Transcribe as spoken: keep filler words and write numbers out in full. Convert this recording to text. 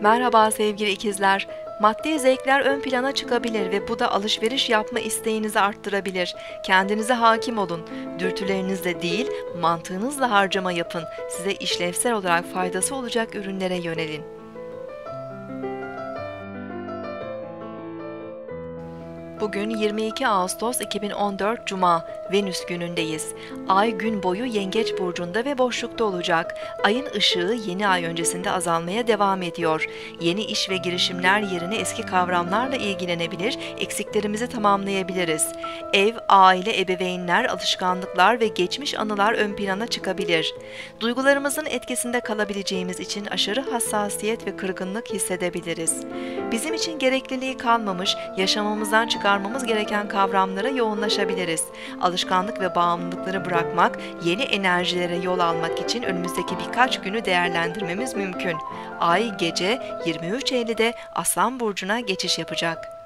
Merhaba sevgili ikizler. Maddi zevkler ön plana çıkabilir ve bu da alışveriş yapma isteğinizi arttırabilir. Kendinize hakim olun. Dürtülerinizle değil, mantığınızla harcama yapın. Size işlevsel olarak faydası olacak ürünlere yönelin. Bugün yirmi iki Ağustos iki bin on dört Cuma, Venüs günündeyiz. Ay gün boyu Yengeç burcunda ve boşlukta olacak. Ayın ışığı yeni ay öncesinde azalmaya devam ediyor. Yeni iş ve girişimler yerine eski kavramlarla ilgilenebilir, eksiklerimizi tamamlayabiliriz. Ev, aile, ebeveynler, alışkanlıklar ve geçmiş anılar ön plana çıkabilir. Duygularımızın etkisinde kalabileceğimiz için aşırı hassasiyet ve kırgınlık hissedebiliriz. Bizim için gerekliliği kalmamış, yaşamamızdan çıkan Çıkarmamız gereken kavramlara yoğunlaşabiliriz. Alışkanlık ve bağımlılıkları bırakmak, yeni enerjilere yol almak için önümüzdeki birkaç günü değerlendirmemiz mümkün. Ay gece yirmi üç Eylül'de Aslan Burcu'na geçiş yapacak.